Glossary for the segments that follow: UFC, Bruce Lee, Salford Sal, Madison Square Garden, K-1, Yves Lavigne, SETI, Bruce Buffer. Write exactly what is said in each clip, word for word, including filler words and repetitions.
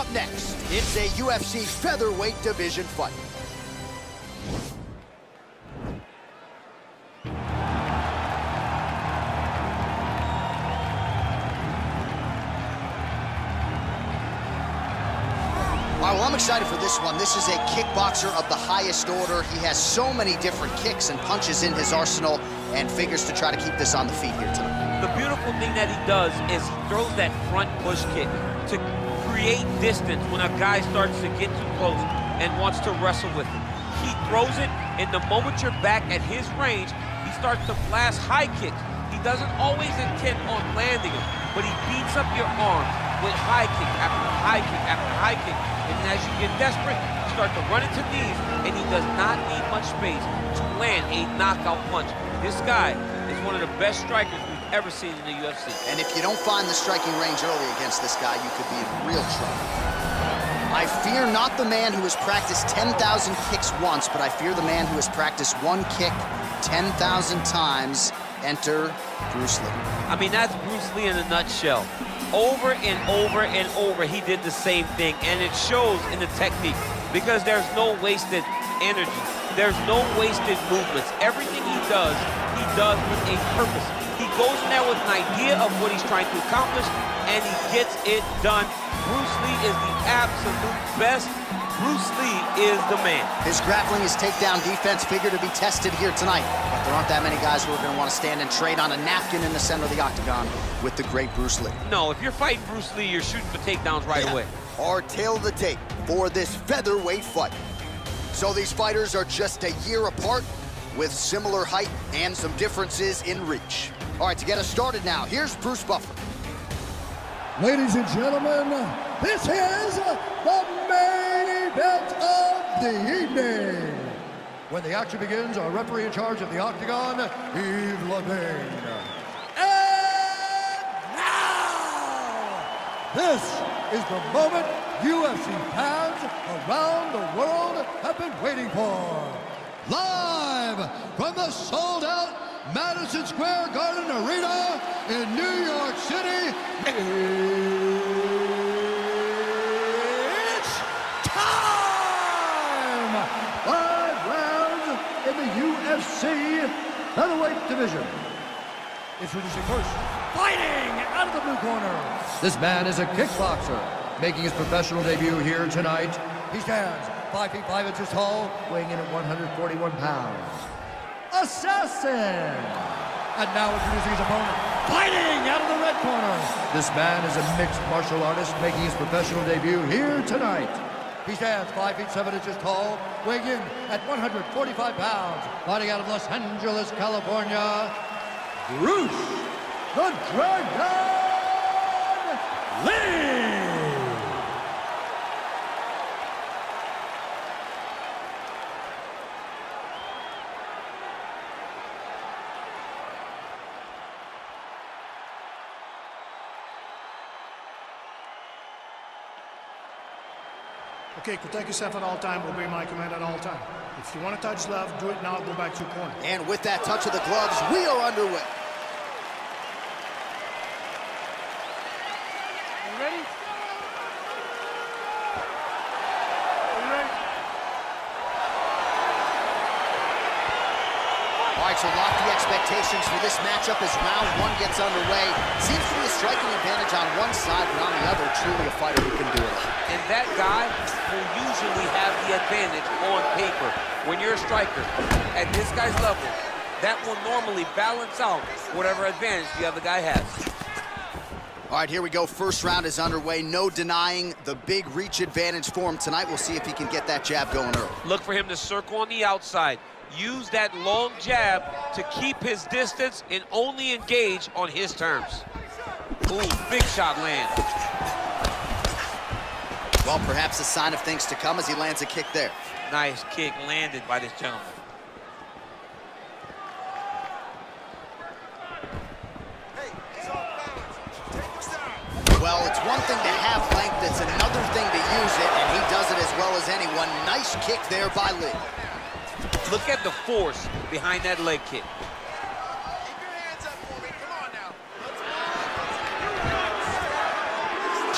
up next, it's a U F C featherweight division fight. All right, well, I'm excited for this one. This is a kickboxer of the highest order. He has so many different kicks and punches in his arsenal and figures to try to keep this on the feet here tonight. The beautiful thing that he does is he throws that front push kick to create distance when a guy starts to get too close and wants to wrestle with it. He throws it, and the moment you're back at his range, he starts to blast high kicks. He doesn't always intend on landing them, but he beats up your arms with high kick after high kick after high kick. And as you get desperate, you start to run into knees, and he does not need much space to land a knockout punch. This guy is one of the best strikers we've ever seen in the U F C. And if you don't find the striking range early against this guy, you could be in real trouble. I fear not the man who has practiced ten thousand kicks once, but I fear the man who has practiced one kick ten thousand times. Enter Bruce Lee. I mean, that's Bruce Lee in a nutshell. Over and over and over, he did the same thing, and it shows in the technique because there's no wasted energy. There's no wasted movements. Everything he does, he does with a purpose. He goes in there with an idea of what he's trying to accomplish, and he gets it done. Bruce Lee is the absolute best. Bruce Lee is the man. His grappling, his takedown defense figure to be tested here tonight. But there aren't that many guys who are going to want to stand and trade on a napkin in the center of the octagon with the great Bruce Lee. No, if you're fighting Bruce Lee, you're shooting for takedowns right yeah. away. Our tale of the tape for this featherweight fight. So these fighters are just a year apart with similar height and some differences in reach. All right, to get us started now, here's Bruce Buffer. Ladies and gentlemen, this is the main event of the evening. When the action begins, our referee in charge of the octagon, Yves Lavigne. And now, this is the moment U F C fans around the world have been waiting for. Live from the sold-out Madison Square Garden Arena in New York City, it's time! Five rounds in the U F C featherweight division. Introducing first, fighting out of the blue corner. This man is a kickboxer, making his professional debut here tonight. He stands five feet five inches tall, weighing in at one hundred forty-one pounds. Assassin! And now introducing his opponent. Fighting out of the red corner. This man is a mixed martial artist making his professional debut here tonight. He stands five feet seven inches tall, weighing in at one hundred forty-five pounds. Fighting out of Los Angeles, California, Bruce the Dragon Lee. Okay, protect yourself at all time, obey my command at all time. If you want to touch left, do it now, go back to your corner. And with that touch of the gloves, we are underway. You ready? Are you ready? All right, so lofty expectations for this matchup as round one gets underway. Seems to be a striking advantage on one side, but on the other, truly a fighter who can do it. And that guy will usually have the advantage on paper. When you're a striker at this guy's level, that will normally balance out whatever advantage the other guy has. All right, here we go. First round is underway. No denying the big reach advantage for him tonight. We'll see if he can get that jab going early. Look for him to circle on the outside. Use that long jab to keep his distance and only engage on his terms. Ooh, big shot land. Well, perhaps a sign of things to come as he lands a kick there. Nice kick landed by this gentleman. Hey, it's off balance. Take us down. Well, it's one thing to have length, it's another thing to use it, and he does it as well as anyone. Nice kick there by Lee. Look at the force behind that leg kick.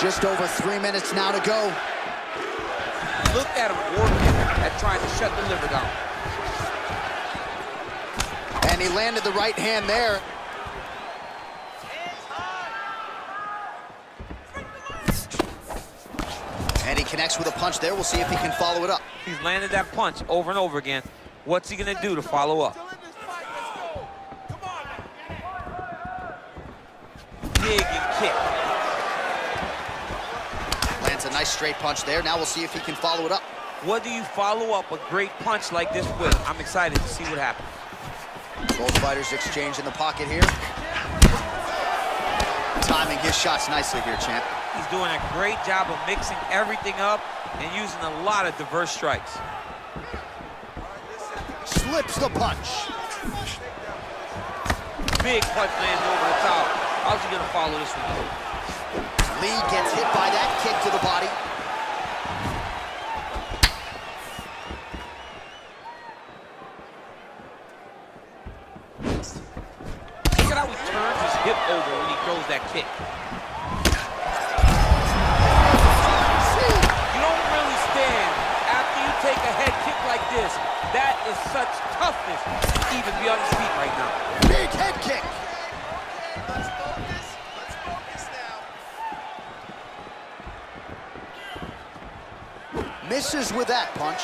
Just over three minutes now to go. Look at him working at trying to shut the liver down. And he landed the right hand there. And he connects with a punch there. We'll see if he can follow it up. He's landed that punch over and over again. What's he gonna do to follow up? Big kick. Lands a nice straight punch there. Now we'll see if he can follow it up. What do you follow up a great punch like this with? I'm excited to see what happens. Both fighters exchange in the pocket here. Timing his shots nicely here, champ. He's doing a great job of mixing everything up and using a lot of diverse strikes. Slips the punch. Big punch lands over the top. How's he gonna follow this one? Lee gets hit by that kick to the body. Look at how he turns his hip over when he throws that kick. You don't really stand after you take a head kick like this. That is such toughness to even be on his feet right now. Big head kick. Let's focus. Let's focus now. Misses with that punch.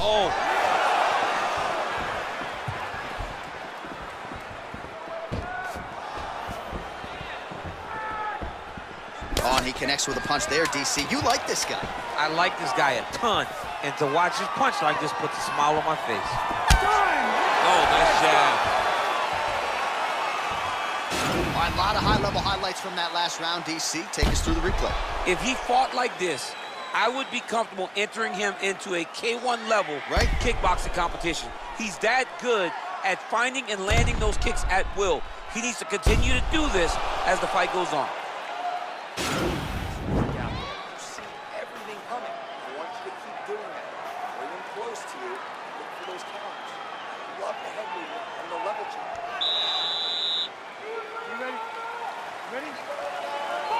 Oh. Oh, and he connects with a punch there, D C. You like this guy. I like this guy a ton. And to watch his punch like this puts a smile on my face. Oh, nice job. All right, a lot of high-level highlights from that last round, D C. Take us through the replay. If he fought like this, I would be comfortable entering him into a K one level right. kickboxing competition. He's that good at finding and landing those kicks at will. He needs to continue to do this as the fight goes on.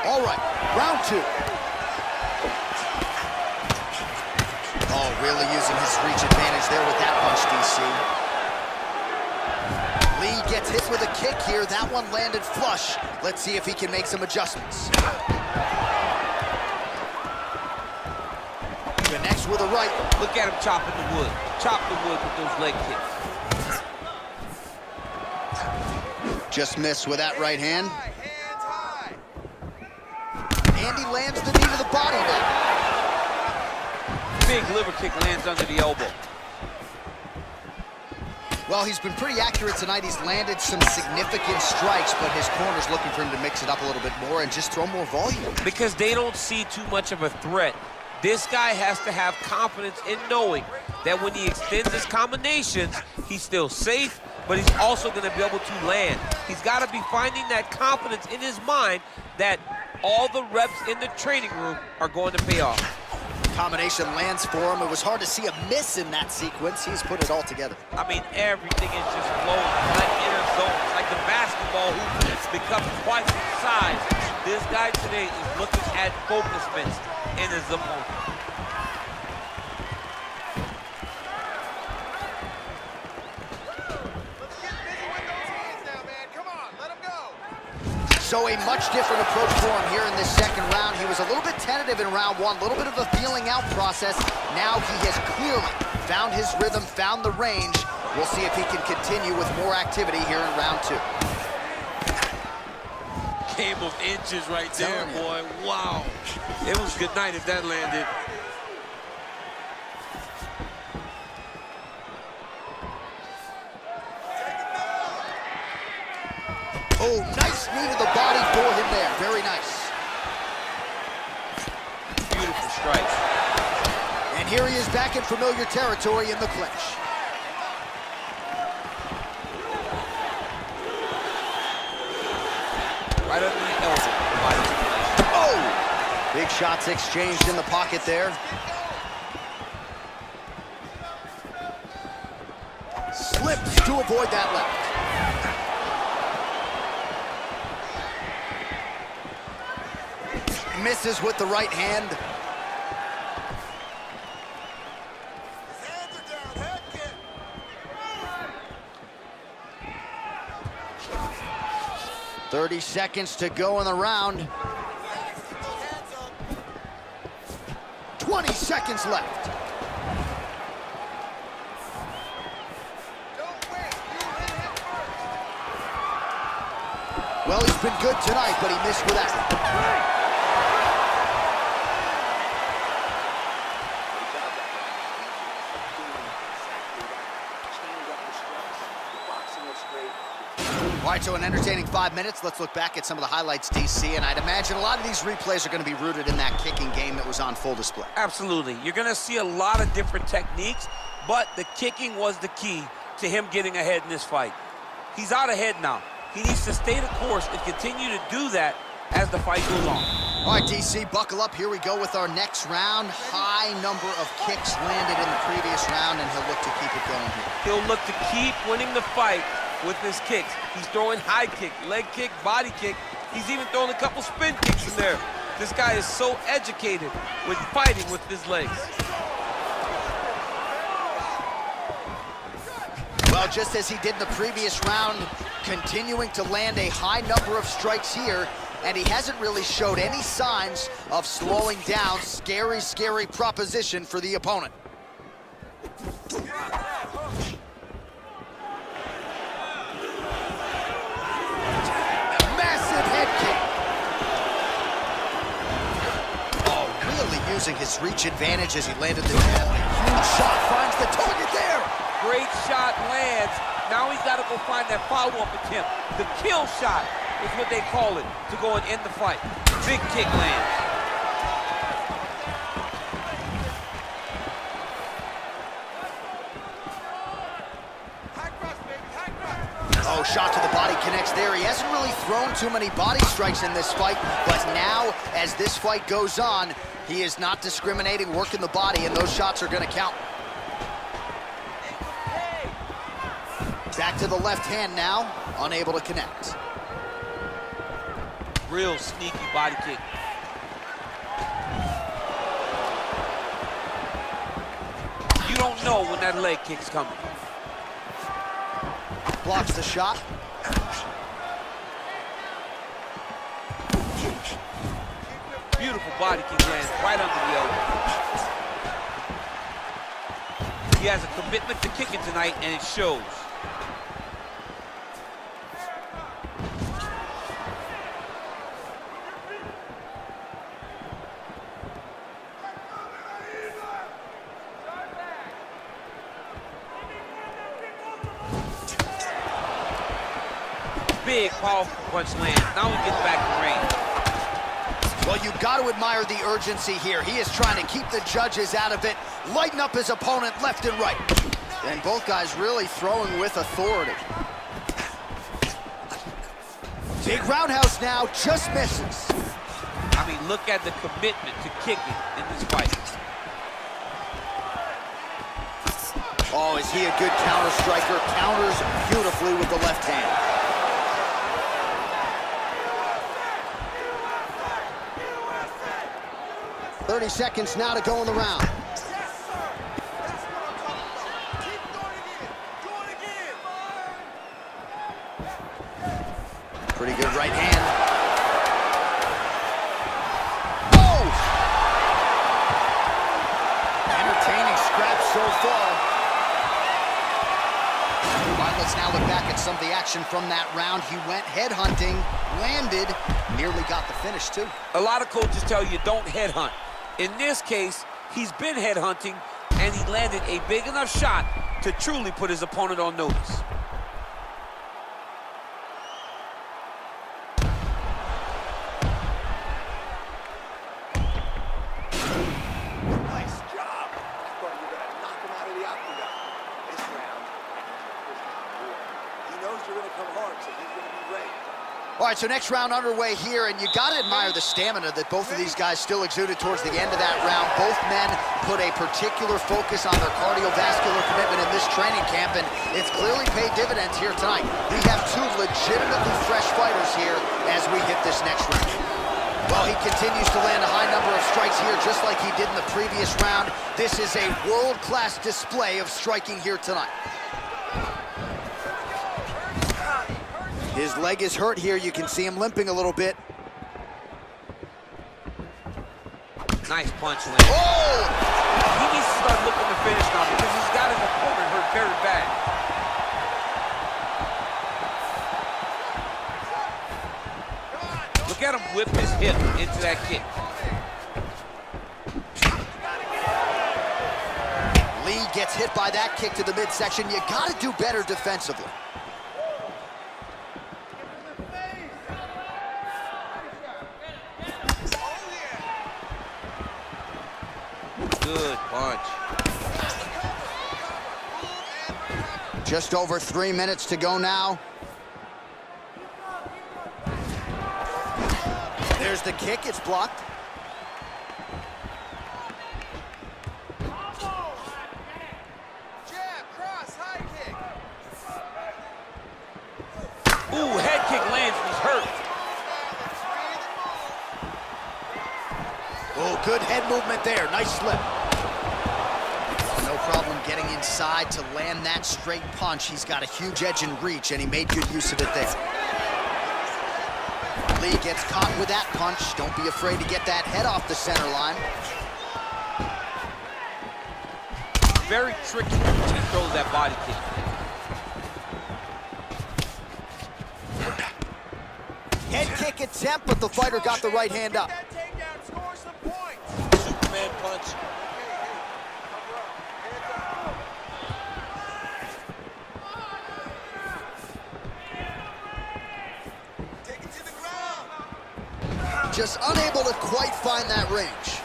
All right, round two. Oh, really using his reach advantage there with that punch, D C. Lee gets hit with a kick here. That one landed flush. Let's see if he can make some adjustments. Connects with a right. Look at him chopping the wood. Chop the wood with those leg kicks. Just missed with that right hand. And he lands the knee to the body now. Big liver kick lands under the elbow. Well, he's been pretty accurate tonight. He's landed some significant strikes, but his corner's looking for him to mix it up a little bit more and just throw more volume. Because they don't see too much of a threat. This guy has to have confidence in knowing that when he extends his combinations, he's still safe, but he's also gonna be able to land. He's gotta be finding that confidence in his mind that all the reps in the training room are going to pay off. Combination lands for him. It was hard to see a miss in that sequence. He's put it all together. I mean, everything is just flowing from that inner zone. It's like the basketball hoop that's become twice the size. This guy today is looking at focus mitts in his opponent. So a much different approach for him here in this second round. He was a little bit tentative in round one, a little bit of a feeling out process. Now he has clearly found his rhythm, found the range. We'll see if he can continue with more activity here in round two. Game of inches right there, boy. Wow. It was good night if that landed. Oh, nice knee to the body for him there. Very nice. Beautiful strike. And here he is back in familiar territory in the clinch. Right under the elbow. Oh! Big shots exchanged in the pocket there. Slips to avoid that left. misses with the right hand. thirty seconds to go in the round. twenty seconds left. Well, he's been good tonight, but he missed with that. All right, so an entertaining five minutes. Let's look back at some of the highlights, D C, and I'd imagine a lot of these replays are going to be rooted in that kicking game that was on full display. Absolutely. You're going to see a lot of different techniques, but the kicking was the key to him getting ahead in this fight. He's out ahead now. He needs to stay the course and continue to do that as the fight goes on. All right, D C, buckle up. Here we go with our next round. High number of kicks landed in the previous round, and he'll look to keep it going here. He'll look to keep winning the fight with his kicks. He's throwing high kick, leg kick, body kick. He's even throwing a couple spin kicks in there. This guy is so educated with fighting with his legs. Well, just as he did in the previous round, continuing to land a high number of strikes here, and he hasn't really showed any signs of slowing down. Scary, scary proposition for the opponent. Massive head kick. Oh, really using his reach advantage as he landed the jab. Huge shot finds the target there. Great shot lands. Now he's got to go find that follow-up attempt. The kill shot is what they call it, to go and end the fight. Big kick lands. Oh, shot to the body connects there. He hasn't really thrown too many body strikes in this fight, but now, as this fight goes on, he is not discriminating, working the body, and those shots are going to count. Back to the left hand now, unable to connect. Real sneaky body kick. You don't know when that leg kick's coming. Blocks the shot. Beautiful body kick lands right under the elbow. He has a commitment to kicking tonight, and it shows. Big, powerful punch land. Now we get back to range. Well, you've got to admire the urgency here. He is trying to keep the judges out of it, lighten up his opponent left and right. And both guys really throwing with authority. Big roundhouse now, just misses. I mean, look at the commitment to kicking in this fight. Oh, is he a good counter striker? Counters beautifully with the left hand. thirty seconds now to go in the round. Yes, sir. That's what I'm talking about. Keep doing it again. Do it again. Pretty good right hand. Oh! Entertaining scrap so far. All right, let's now look back at some of the action from that round. He went headhunting, landed, nearly got the finish, too. A lot of coaches tell you don't headhunt. In this case, he's been headhunting, and he landed a big enough shot to truly put his opponent on notice. Nice job. I thought you were going to knock him out of the octagon. This round, he knows you're going to come hard, so he's going to be ready. All right, so next round underway here, and you gotta admire the stamina that both of these guys still exuded towards the end of that round. Both men put a particular focus on their cardiovascular commitment in this training camp, and it's clearly paid dividends here tonight. We have two legitimately fresh fighters here as we hit this next round. Well, he continues to land a high number of strikes here, just like he did in the previous round. This is a world-class display of striking here tonight. His leg is hurt here. You can see him limping a little bit. Nice punch, Lynn. Oh! He needs to start looking to finish now because he's got his opponent hurt very bad. Look at him whip his hip into that kick. Lee gets hit by that kick to the midsection. You gotta do better defensively. Good punch. Just over three minutes to go now. There's the kick, it's blocked. Jab, cross, high kick. Ooh, head kick lands, he's hurt. Oh, good head movement there. Nice slip. No problem getting inside to land that straight punch. He's got a huge edge in reach, and he made good use of it there. Lee gets caught with that punch. Don't be afraid to get that head off the center line. Very tricky when he throws that body kick. Head kick attempt, but the fighter got the right hand up. Punch. Take it to the ground. Just unable to quite find that range.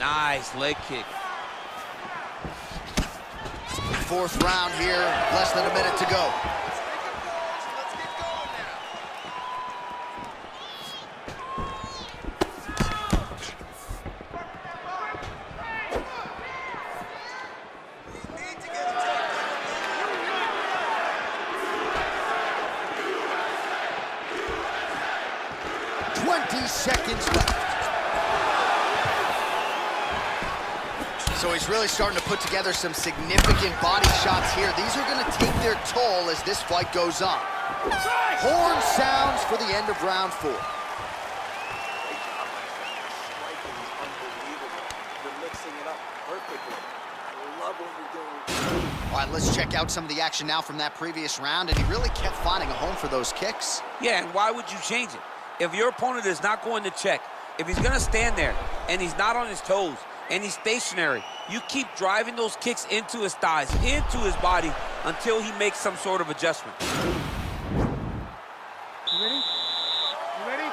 Nice leg kick. Fourth round here, less than a minute to go. twenty seconds left. So he's really starting to put together some significant body shots here. These are going to take their toll as this fight goes on. Horn sounds for the end of round four. All right, let's check out some of the action now from that previous round, and he really kept finding a home for those kicks. Yeah, and why would you change it? If your opponent is not going to check, if he's going to stand there and he's not on his toes and he's stationary, you keep driving those kicks into his thighs, into his body, until he makes some sort of adjustment. You ready? You ready?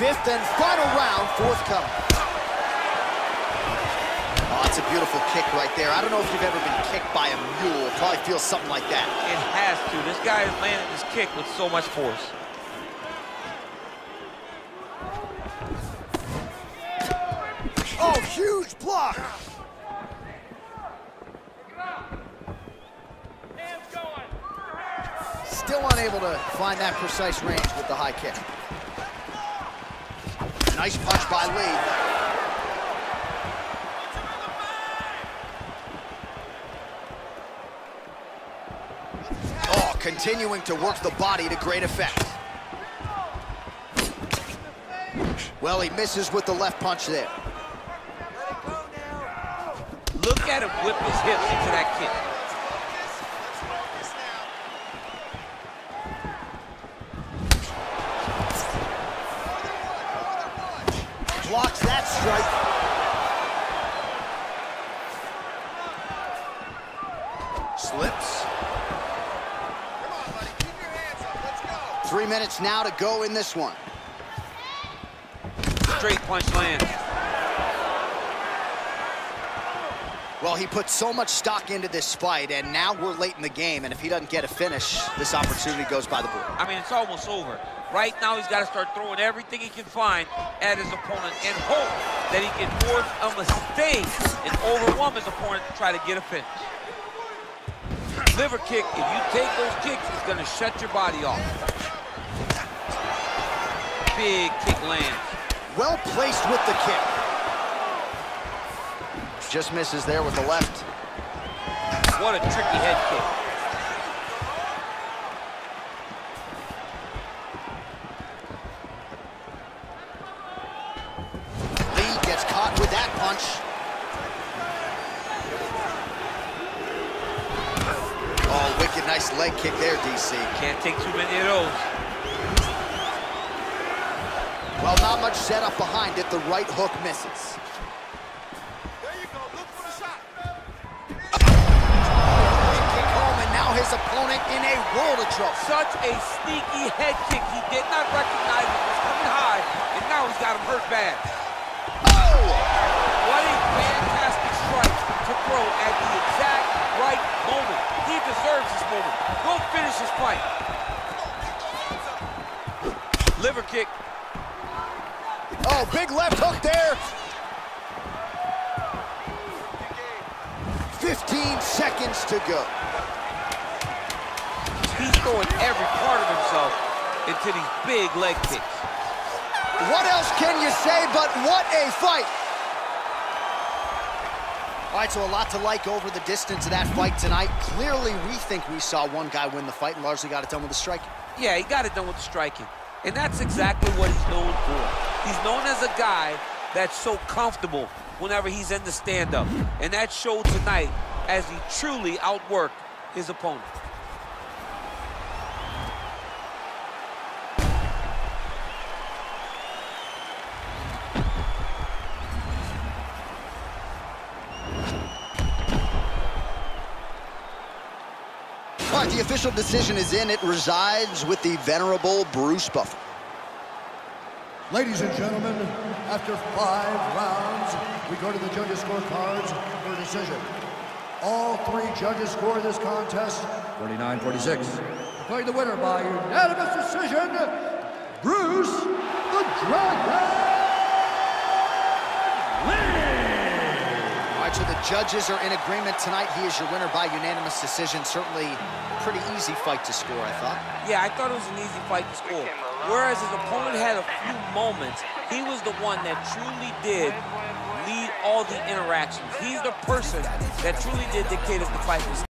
Fifth and final round forthcoming. Oh, that's a beautiful kick right there. I don't know if you've ever been kicked by a mule. It probably feels something like that. It has to. This guy is landing his kick with so much force. Oh, huge block! Still unable to find that precise range with the high kick. Nice punch by Lee. Oh, continuing to work the body to great effect. Well, he misses with the left punch there. Look at him whip his hips into that kick. Blocks that strike. Slips. Come on, buddy. Keep your hands up. Let's go. Three minutes now to go in this one. Straight punch lands. Well, he put so much stock into this fight, and now we're late in the game, and if he doesn't get a finish, this opportunity goes by the board. I mean, it's almost over. Right now, he's got to start throwing everything he can find at his opponent and hope that he can force a mistake and overwhelm his opponent to try to get a finish. Liver kick, if you take those kicks, it's gonna shut your body off. Big kick lands. Well placed with the kick. Just misses there with the left. What a tricky head kick. Nice leg kick there, D C. Can't take too many of those. Well, not much setup behind it. The right hook misses. There you go. Look for the shot. Head kick home, and now his opponent in a world of trouble. Such a sneaky head kick. He did not recognize it was coming high, and now he's got him hurt bad. Oh! What a fantastic strike to throw at the exact right moment. He deserves this moment. Go finish his fight. Liver kick. Oh, big left hook there. fifteen seconds to go. He's throwing every part of himself into these big leg kicks. What else can you say but what a fight? All right, so a lot to like over the distance of that fight tonight. Clearly, we think we saw one guy win the fight and largely got it done with the striking. Yeah, he got it done with the striking. And that's exactly what he's known for. He's known as a guy that's so comfortable whenever he's in the stand-up. And that showed tonight as he truly outworked his opponent. All right, the official decision is in. It resides with the venerable Bruce Buffer. Ladies and gentlemen, after five rounds, we go to the judges' scorecards for a decision. All three judges score this contest forty-nine forty-six. Declaring the winner by unanimous decision, Bruce the Dragon Lee. So the judges are in agreement tonight. He is your winner by unanimous decision. Certainly pretty easy fight to score, I thought. Yeah, I thought it was an easy fight to score. Whereas his opponent had a few moments, he was the one that truly did lead all the interactions. He's the person that truly did dictate if the fight was